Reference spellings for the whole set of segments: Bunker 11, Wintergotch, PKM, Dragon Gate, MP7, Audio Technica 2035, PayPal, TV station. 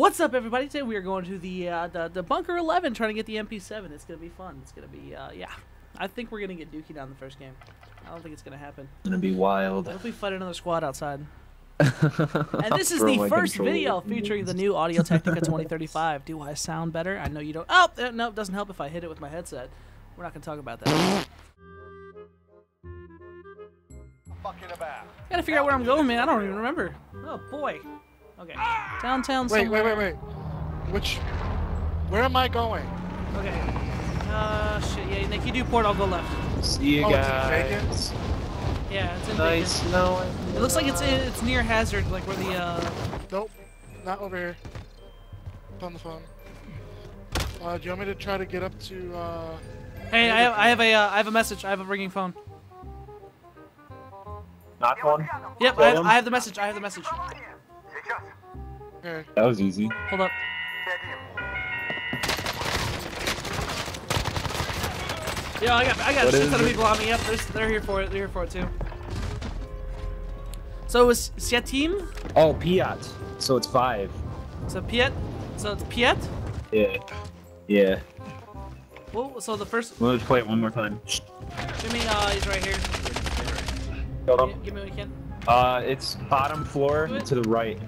What's up, everybody? Today we are going to the Bunker 11, trying to get the MP7. It's gonna be fun. It's gonna be yeah. I think we're gonna get Dookie down the first game. I don't think it's gonna happen. It's gonna be wild. What if we fight another squad outside? And this is the first video featuring the new Audio Technica 2035. Do I sound better? I know you don't. Oh no, it doesn't help if I hit it with my headset. We're not gonna talk about that. Gotta figure out where I'm going, man. I don't even remember. Oh boy. Okay. Downtown somewhere. Wait. Where am I going? Okay. Shit, yeah, Nick, you do port, I'll go left. See you guys. Yeah, it's in nice Vegas. No, it looks like it's near Hazard, like where the Nope. Not over here. It's on the phone. Do you want me to try to get up to Hey, I have a message. I have a ringing phone. Not one? Yep, I have the message. I have the message. Okay. That was easy. Hold up. Yo, I got shit ton of people on me. Yep, they're here for it. They're here for it too. So it was Siatim? Oh, Piat. So it's 5. So Piat. So it's Piat? Yeah. Yeah. Well, so the first. Well, let's play it one more time. Jimmy, he's right here. Hold up. Give me what you can. It's bottom floor to the right.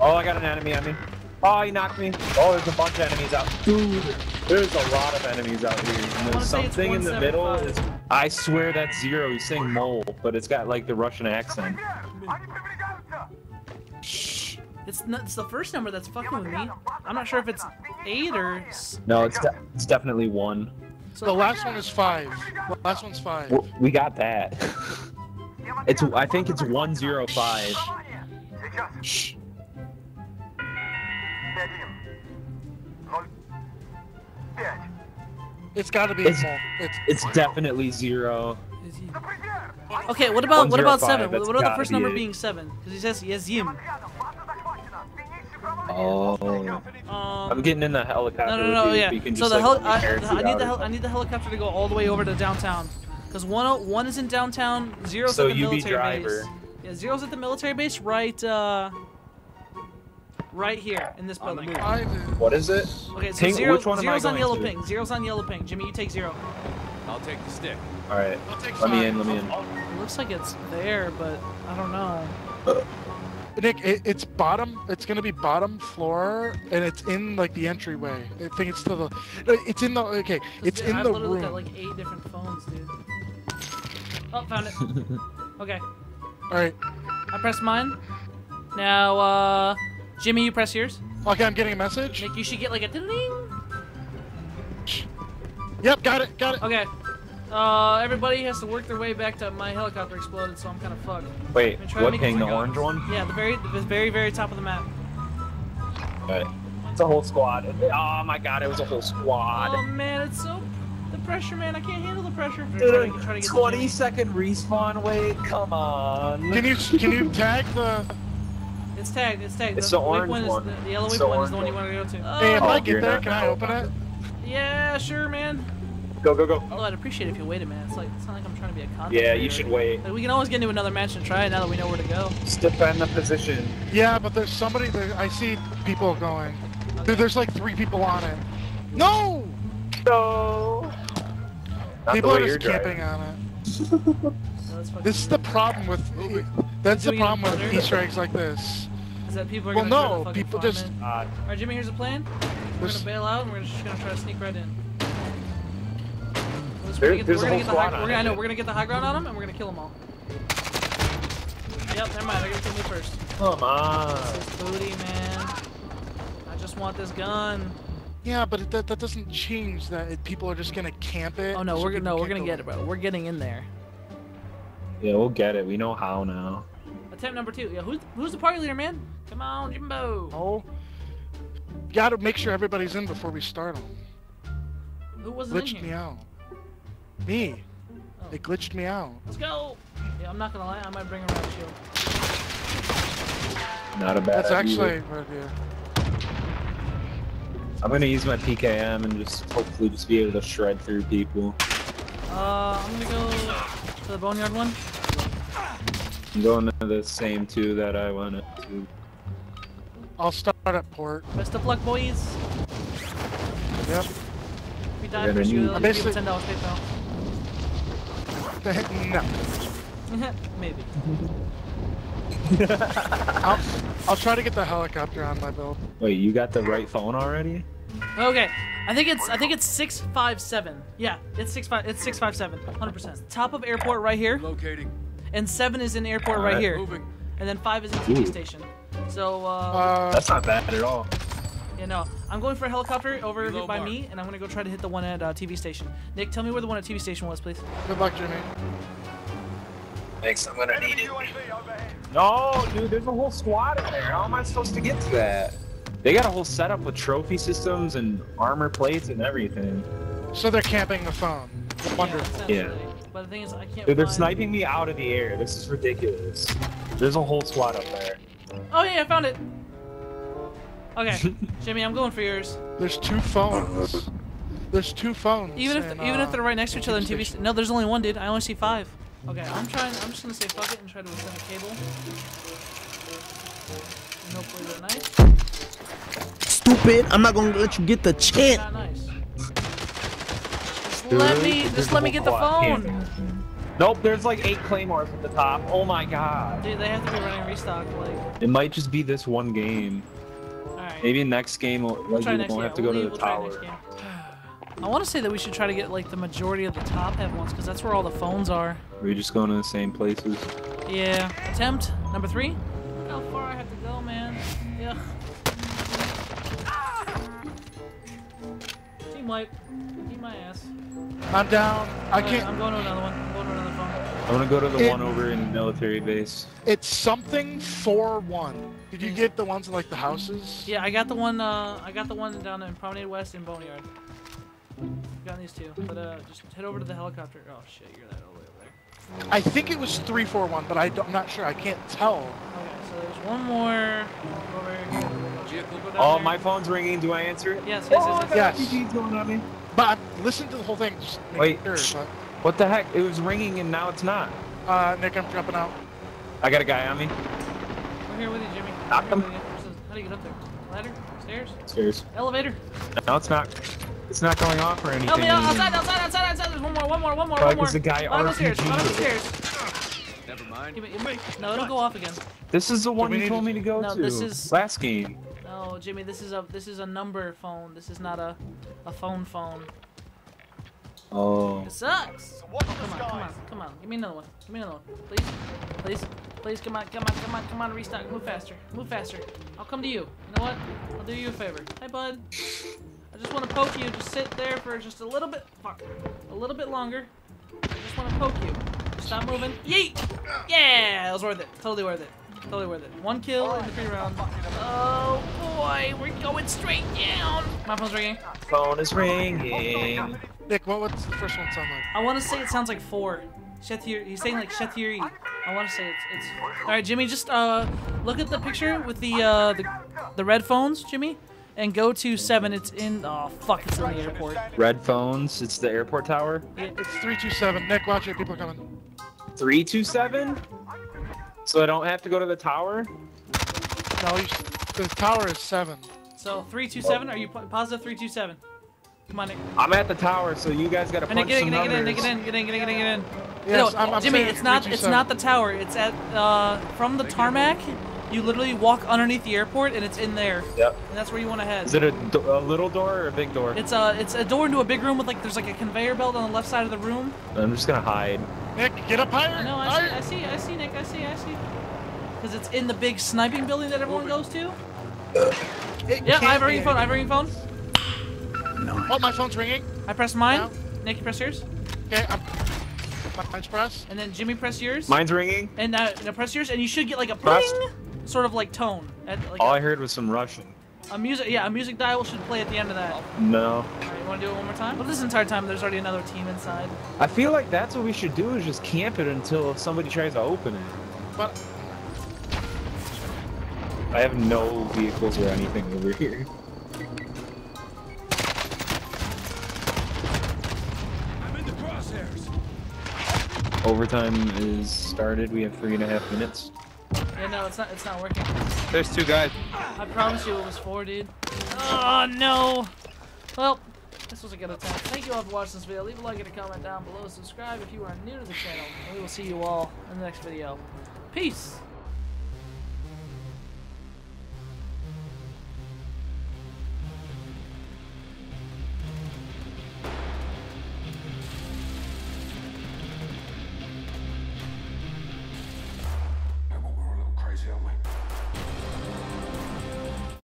Oh, I got an enemy on me. Oh, he knocked me. Oh, there's a bunch of enemies out. Dude, there's a lot of enemies out here. And there's something in the middle. I swear that's 0. He's saying mole, but it's got like the Russian accent. Shh. It's the first number that's fucking with me. I'm not sure if it's 8 or. No, it's definitely 1. So the last one is 5. The last one's 5. We got that. It's. I think it's 105. Shh. It's gotta be. It's definitely 0. Okay, what about 7? What about the first number being 7? Because he says Yazim. Oh. I'm getting in the helicopter. No, yeah. So the I need the helicopter to go all the way over to downtown. Because 101 is in downtown, 0's at the military base. Yeah, 0's at the military base, right here in this building. What is it? Okay, so ping, which one zero's am I going on yellow to? Ping. 0's on yellow ping. Jimmy, you take 0. I'll take the stick. All right. Let me in. It looks like it's there, but I don't know. Nick, it's bottom. It's gonna be bottom floor, and it's in like the entryway. I think it's to the. It's in the. Okay, it's dude, in I've the room. I've literally got like 8 different phones, dude. Oh, found it. Okay. All right. I pressed mine. Now, Jimmy, you press yours. Okay, I'm getting a message. Nick, you should get like a ding-ding. Yep, got it. Okay. Everybody has to work their way back to my helicopter exploded, so I'm kind of fucked. Wait, what ping? The orange one? Yeah, the very top of the map. Got it. It's a whole squad. Oh my god, it was a whole squad. Oh man, it's so. The pressure, man. I can't handle the pressure. Dude, try to get 20-second respawn. Wait, come on. Can you tag the? It's tagged. It's the orange one. The yellow waypoint one is the one you want to go to. Hey, if I get there, can I open it? Yeah, sure, man. Go. Although I'd appreciate it if you waited, man. It's not like I'm trying to be a content. Yeah, you should wait. Like, we can always get into another match and try it now that we know where to go. Just defend the position. Yeah, but there's somebody there. I see people going. Okay. Dude, there's like 3 people on it. No! People are just camping on it. This is the problem with. That's the problem with Easter eggs like this. Is that people are going to try to people just. Alright, Jimmy, here's the plan. We're going to bail out and we're just going to try to sneak right in. We're going to get the high ground on them and we're going to kill them all. Yep, never mind. I got to kill me first. Come on. This is booty, man. I just want this gun. Yeah, but that doesn't change that people are just going to camp it. Oh, no, we're going to get it, bro. We're getting in there. Yeah, we'll get it. We know how now. Attempt number 2. Yeah, who's the party leader, man? Come on, Jimbo. Oh, gotta make sure everybody's in before we start them. Who wasn't in here? Glitched me out. Me. Oh. It glitched me out. Let's go. Yeah, I'm not gonna lie. I might bring around a shield. Not a bad. That's actually a good idea. I'm gonna use my PKM and just hopefully just be able to shred through people. I'm gonna go to the boneyard one. I'm going to the same 2 that I went to. I'll start at port. Best of luck, boys. Yep. We died. $10 PayPal. Maybe. I'll try to get the helicopter on my build. Wait, you got the right phone already? Okay. I think it's 657. Yeah, it's 657. 100%. Top of airport right here. Locating. And 7 is in airport right here. Moving. And then 5 is in TV station. So that's not bad at all. Yeah, no. I'm going for a helicopter over here by me, and I'm gonna go try to hit the one at TV station. Nick, tell me where the one at TV station was, please. Good luck, Jimmy. Thanks. I'm gonna need it. No, dude, there's a whole squad in there. How am I supposed to get to that? They got a whole setup with trophy systems and armor plates and everything. So they're camping the phone. Yeah. But the thing is, I can't. Dude, they're sniping me out of the air. This is ridiculous. There's a whole squad up there. Oh yeah, I found it. Okay, Jimmy, I'm going for yours. There's two phones. There's two phones. Even if they're right next to each other in TV station. No, there's only one, dude. I only see 5. Okay, I'm just gonna say fuck it and try to extend the cable. And hopefully they're nice. Stupid! I'm not gonna let you get the chance. Not nice. Just let me get the phone. Nope, there's like 8 claymores at the top. Oh my god. Dude, they have to be running restock. Like. It might just be this one game. All right. Maybe next game, like, you won't have to go to the tower. I want to say that we should try to get like the majority of the top head ones, because that's where all the phones are. Are you just going to the same places? Yeah. Attempt number 3. Look how far I have to go, man. Yeah. Team wipe. Eat my ass. I'm down. I can't. I'm going to another one. I'm gonna go to the one over in the military base. It's something 4-1. Did you get the ones in like the houses? Yeah, I got the one. I got the one down in Promenade West and Boneyard. Got these two, but just head over to the helicopter. Oh shit, you're that all the way over there. I think it was 3-4-1, but I'm not sure. I can't tell. Okay, so there's one more over here. Oh, my phone's ringing. Do I answer it? Yes, yes, yes. Yes. Going on me. But listen to the whole thing. Just wait. Sure, what the heck? It was ringing and now it's not. Nick, I'm jumping out. I got a guy on me. We're here with you, Jimmy. Knock him. How do you get up there? Ladder? Stairs? Stairs. Elevator? No, it's not. It's not going off or anything. Help me out. Outside, outside, outside, outside. There's one more. Probably one more. The guy on the stairs. On the stairs. Never mind. No, it'll go off again. This is the one you told me to go to. This is last game. No, Jimmy, this is a number phone. This is not a phone. Oh. It sucks. Come on. Give me another one. Please. Come on. Restock. Move faster. I'll come to you. You know what? I'll do you a favor. Hi, bud. I just want to poke you. Just sit there for just a little bit. Fuck. A little bit longer. I just want to poke you. Stop moving. Yeet. Yeah. It was worth it. Totally worth it. One kill in the free round. Oh boy, we're going straight down. My phone's ringing. Phone is ringing. Nick, what's the first one sound like? I want to say it sounds like 4. Shethiri. He's saying like Shethiri. I want to say it's. All right, Jimmy, just look at the picture with the red phones, Jimmy, and go to 7. It's in. Oh fuck, it's in the airport. Red phones. It's the airport tower. Yeah. It's 327. Nick, watch it. People are coming. 327. So I don't have to go to the tower? No, the tower is 7. So 327? Are you positive 327? Come on, Nick. I'm at the tower, so you guys gotta punch some numbers. Get in. Yes, no, I'm Jimmy, it's not the tower. It's at from the tarmac. You literally walk underneath the airport, and it's in there. Yep. And that's where you want to head. Is it a little door or a big door? It's a door into a big room with there's a conveyor belt on the left side of the room. I'm just gonna hide. Nick, get up higher! No, I see, Nick, I see. Because it's in the big sniping building that everyone goes to. Yeah, I have a ringing phone. No. Oh, my phone's ringing. I pressed mine. No. Nick, you press yours. Okay, mine's pressed. And then Jimmy, press yours. Mine's ringing. And now press yours, and you should get like a ping, sort of like tone. All I heard was some Russian. A music dial should play at the end of that. No. Alright, you want to do it one more time? Well, this entire time there's already another team inside. I feel like that's what we should do, is just camp it until somebody tries to open it. But I have no vehicles or anything over here. I'm in the crosshairs. Overtime is started. We have 3.5 minutes. Yeah, no, it's not working. There's two guys. I promise you it was four, dude. Oh, no. Well, this was a good attempt. Thank you all for watching this video. Leave a like and a comment down below. Subscribe if you are new to the channel. And we will see you all in the next video. Peace.